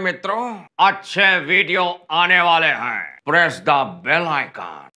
मित्रों अच्छे वीडियो आने वाले हैं। Press the bell icon.